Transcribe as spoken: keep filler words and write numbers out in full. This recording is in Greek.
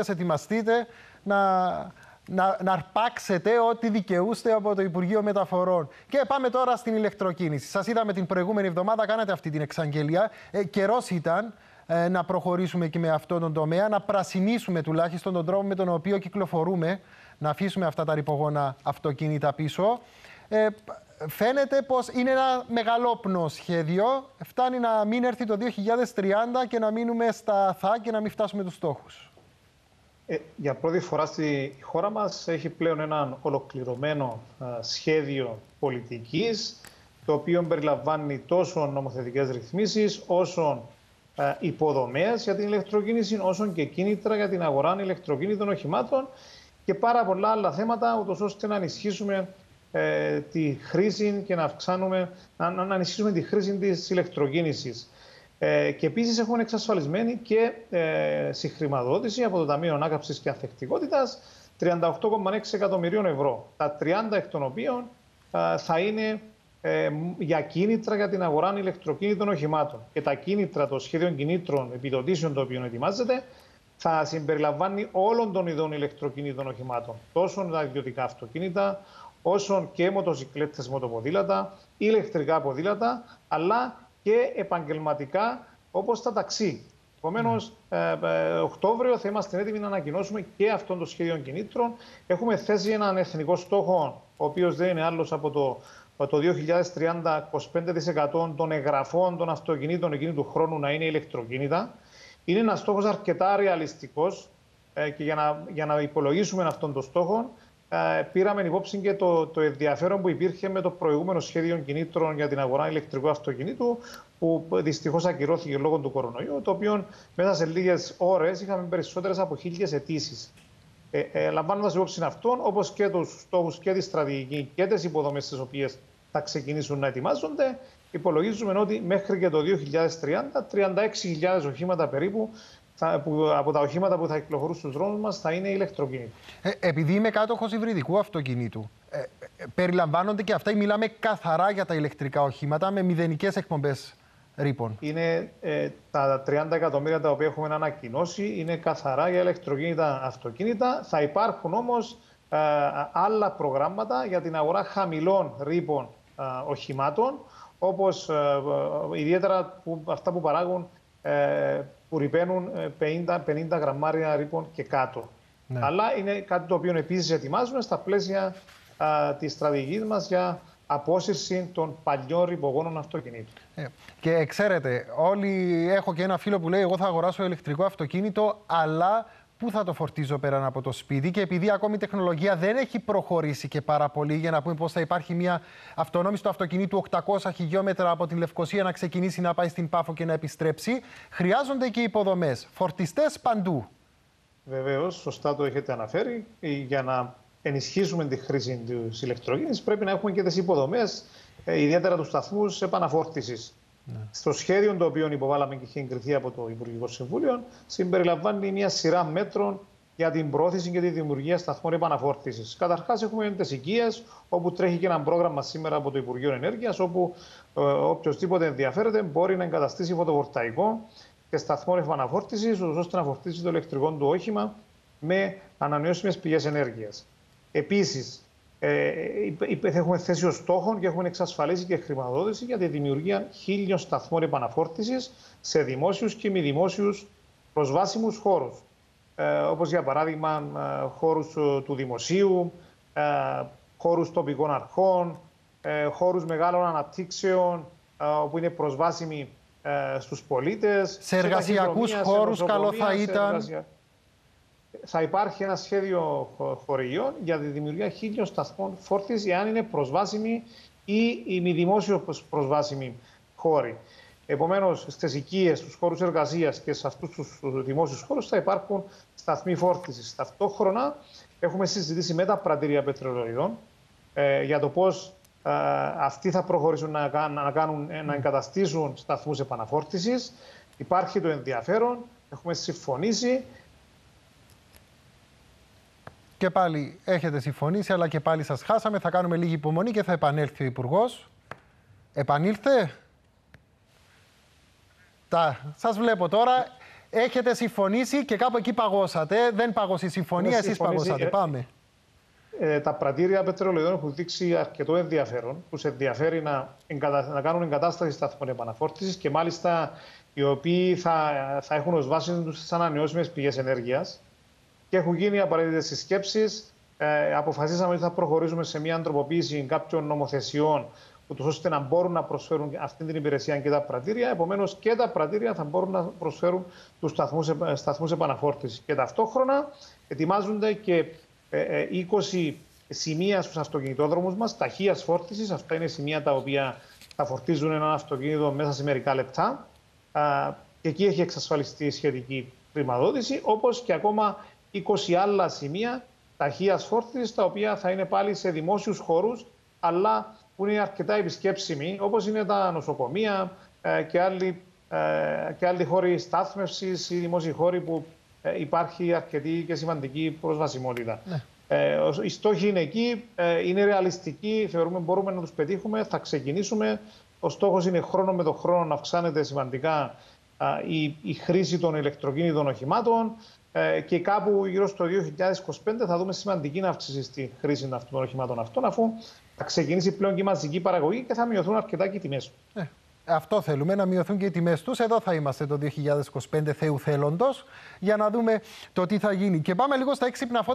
Ας ετοιμαστείτε να, να, να αρπάξετε ό,τι δικαιούστε από το Υπουργείο Μεταφορών. Και πάμε τώρα στην ηλεκτροκίνηση. Σας είδαμε την προηγούμενη εβδομάδα, κάνατε αυτή την εξαγγελία. Ε, καιρός ήταν ε, να προχωρήσουμε και με αυτόν τον τομέα, να πρασινίσουμε τουλάχιστον τον τρόπο με τον οποίο κυκλοφορούμε, να αφήσουμε αυτά τα ρυπογόνα αυτοκίνητα πίσω. Ε, φαίνεται πως είναι ένα μεγαλόπνοο σχέδιο. Φτάνει να μην έρθει το δύο χιλιάδες τριάντα και να μείνουμε στα θα και να μην φτάσουμε τους στόχους. Ε, για πρώτη φορά στη χώρα μας έχει πλέον ένα ολοκληρωμένο α, σχέδιο πολιτικής, το οποίο περιλαμβάνει τόσο νομοθετικές ρυθμίσεις, όσο α, υποδομές για την ηλεκτροκίνηση, όσο και κίνητρα για την αγορά ηλεκτροκίνητων οχημάτων και πάρα πολλά άλλα θέματα, ούτως ώστε να ενισχύσουμε ε, τη χρήση και να, αυξάνουμε, να, να ενισχύσουμε τη χρήση της ηλεκτροκίνησης. Ε, και επίσης έχουν εξασφαλισμένη και ε, συγχρηματοδότηση από το Ταμείο Ανάκαμψης και Ανθεκτικότητας τριάντα οκτώ κόμμα έξι εκατομμυρίων ευρώ, τα τριάντα εκ των οποίων ε, θα είναι ε, για κίνητρα για την αγορά ηλεκτροκίνητων οχημάτων. Και τα κίνητρα των σχέδιων κινήτρων επιδοτήσεων, το οποίο ετοιμάζεται, θα συμπεριλαμβάνει όλων των ειδών ηλεκτροκίνητων οχημάτων, τόσο τα ιδιωτικά αυτοκίνητα, όσο και μοτοσυκλέτες, μοτοποδήλατα, ηλεκτρικά ποδήλατα, αλλά και επαγγελματικά, όπως τα ταξί. Επομένως, mm. ε, Οκτώβριο θα είμαστε έτοιμοι να ανακοινώσουμε και αυτόν το σχέδιο κινήτρων. Έχουμε θέσει έναν εθνικό στόχο, ο οποίος δεν είναι άλλος από το, το δύο χιλιάδες τριάντα, είκοσι πέντε τοις εκατό των εγγραφών των αυτοκινήτων εκείνη του χρόνου να είναι ηλεκτροκίνητα. Είναι ένας στόχος αρκετά ρεαλιστικός ε, και για να, για να υπολογίσουμε αυτόν τον στόχο, πήραμε υπόψη και το, το ενδιαφέρον που υπήρχε με το προηγούμενο σχέδιο κινήτρων για την αγορά ηλεκτρικού αυτοκινήτου, που δυστυχώς ακυρώθηκε λόγω του κορονοϊού, το οποίο μέσα σε λίγες ώρες είχαμε περισσότερες από χίλιες αιτήσεις. Ε, ε, λαμβάνοντας υπόψη αυτόν, όπως και τους στόχους και τη στρατηγική και τις υποδομές τις οποίες θα ξεκινήσουν να ετοιμάζονται, υπολογίζουμε ότι μέχρι και το δύο χιλιάδες τριάντα, τριάντα έξι χιλιάδες οχήματα περίπου Θα, που, από τα οχήματα που θα κυκλοφορούν στους δρόμους μας θα είναι ηλεκτροκίνητα. Ε, επειδή είμαι κάτοχος υβριδικού αυτοκινήτου, ε, ε, περιλαμβάνονται και αυτά ή μιλάμε καθαρά για τα ηλεκτρικά οχήματα με μηδενικές εκπομπές ρήπων? Είναι ε, τα τριάντα εκατομμύρια τα οποία έχουμε ανακοινώσει, είναι καθαρά για ηλεκτροκίνητα αυτοκίνητα. Θα υπάρχουν όμως ε, άλλα προγράμματα για την αγορά χαμηλών ρήπων ε, οχημάτων, όπως ε, ε, ιδιαίτερα που, αυτά που παράγουν ε, που ρυπαίνουν πενήντα, πενήντα γραμμάρια ρήπων και κάτω. Ναι. Αλλά είναι κάτι το οποίο επίσης ετοιμάζουμε στα πλαίσια α, της στρατηγικής μας για απόσυρση των παλιών ρηπογόνων αυτοκινήτων. Ε, και ξέρετε, όλοι έχω και ένα φίλο που λέει εγώ θα αγοράσω ηλεκτρικό αυτοκίνητο, αλλά πού θα το φορτίζω πέραν από το σπίτι? Και επειδή ακόμη η τεχνολογία δεν έχει προχωρήσει και πάρα πολύ, για να πούμε πώς θα υπάρχει μια αυτονόμηση του αυτοκινήτου οκτακόσια χιλιόμετρα από την Λευκοσία να ξεκινήσει να πάει στην Πάφο και να επιστρέψει, χρειάζονται και υποδομές. Φορτιστές παντού. Βεβαίως, σωστά το έχετε αναφέρει. Για να ενισχύσουμε τη χρήση της ηλεκτροκίνησης, πρέπει να έχουμε και τις υποδομές, ιδιαίτερα τους σταθμούς επαναφόρτισης. Ναι. Στο σχέδιο το οποίο υποβάλαμε και είχε εγκριθεί από το Υπουργικό Συμβούλιο, συμπεριλαμβάνει μια σειρά μέτρων για την προώθηση και τη δημιουργία σταθμών επαναφόρτισης. Καταρχάς, έχουμε τις οικίες, όπου τρέχει και ένα πρόγραμμα σήμερα από το Υπουργείο Ενέργειας, όπου ε, οποιοςδήποτε ενδιαφέρεται μπορεί να εγκαταστήσει φωτοβολταϊκό και σταθμό επαναφόρτισης, ώστε να φορτίσει το ηλεκτρικό του όχημα με ανανεώσιμες πηγές ενέργειας. Επίσης, Ε, έχουμε θέσει ως στόχο και έχουμε εξασφαλίσει και χρηματοδότηση για τη δημιουργία χίλιων σταθμών επαναφόρτισης σε δημόσιους και μη δημόσιους προσβάσιμους χώρους. Ε, όπως για παράδειγμα χώρους του δημοσίου, ε, χώρους τοπικών αρχών, ε, χώρους μεγάλων αναπτύξεων, ε, όπου είναι προσβάσιμοι ε, στους πολίτες. Σε εργασιακούς σε χώρους σε καλό θα ήταν. Θα υπάρχει ένα σχέδιο χορηγιών για τη δημιουργία χίλιων σταθμών φόρτισης, εάν είναι προσβάσιμοι ή οι μη δημόσιως προσβάσιμοι χώροι. Επομένως, στις οικίες, στους χώρους εργασίας και σε αυτούς τους δημόσιους χώρους θα υπάρχουν σταθμοί φόρτισης. Ταυτόχρονα, έχουμε συζητήσει με τα πρατήρια πετρελαιοειδών ε, για το πώς ε, αυτοί θα προχωρήσουν να, να, κάνουν, να εγκαταστήσουν σταθμούς επαναφόρτισης. Υπάρχει το ενδιαφέρον, έχουμε συμφωνήσει. Και πάλι έχετε συμφωνήσει, αλλά και πάλι σας χάσαμε. Θα κάνουμε λίγη υπομονή και θα επανέλθει ο Υπουργός. Επανήλθε. Τα, σας βλέπω τώρα. έχετε συμφωνήσει και κάπου εκεί παγώσατε. Δεν παγώσει η συμφωνία, εσείς παγώσατε. Ε, Πάμε. Ε, τα πρατήρια πετρελαιών έχουν δείξει αρκετό ενδιαφέρον. Τους ενδιαφέρει να, εγκατα... να κάνουν εγκατάσταση σταθμών επαναφόρτησης και μάλιστα οι οποίοι θα, θα έχουν ως βάση τους ανανεώσιμες πηγές ενέργειας. Και έχουν γίνει απαραίτητες συσκέψεις. Ε, αποφασίσαμε ότι θα προχωρήσουμε σε μια ανθρωποποίηση κάποιων νομοθεσιών, ούτως ώστε να μπορούν να προσφέρουν αυτή την υπηρεσία και τα πρατήρια. Επομένως, και τα πρατήρια θα μπορούν να προσφέρουν τους σταθμούς, σταθμούς επαναφόρτησης. Και ταυτόχρονα ετοιμάζονται και είκοσι σημεία στους αυτοκινητόδρομους μας ταχείας φόρτισης. Αυτά είναι σημεία τα οποία θα φορτίζουν ένα αυτοκίνητο μέσα σε μερικά λεπτά. Και εκεί έχει εξασφαλιστεί η σχετική χρηματοδότηση, όπως και ακόμα είκοσι άλλα σημεία ταχείας φόρτισης, τα οποία θα είναι πάλι σε δημόσιους χώρους, αλλά που είναι αρκετά επισκέψιμοι, όπως είναι τα νοσοκομεία και άλλοι, και άλλοι χώροι στάθμευσης ή δημόσιοι χώροι που υπάρχει αρκετή και σημαντική προσβασιμότητα. Ναι. Ε, οι στόχοι είναι εκεί, είναι ρεαλιστικοί, θεωρούμε μπορούμε να τους πετύχουμε, θα ξεκινήσουμε. Ο στόχος είναι χρόνο με το χρόνο να αυξάνεται σημαντικά η, η χρήση των ηλεκτροκίνητων οχημάτων και κάπου γύρω στο δύο χιλιάδες είκοσι πέντε θα δούμε σημαντική αύξηση στη χρήση αυτών των οχημάτων αυτών, αφού θα ξεκινήσει πλέον και η μαζική παραγωγή και θα μειωθούν αρκετά και οι τιμές. Ε, αυτό θέλουμε, να μειωθούν και οι τιμές τους. Εδώ θα είμαστε το δύο χιλιάδες είκοσι πέντε, Θεού θέλοντος, για να δούμε το τι θα γίνει. Και πάμε λίγο στα έξυπνα φώτα.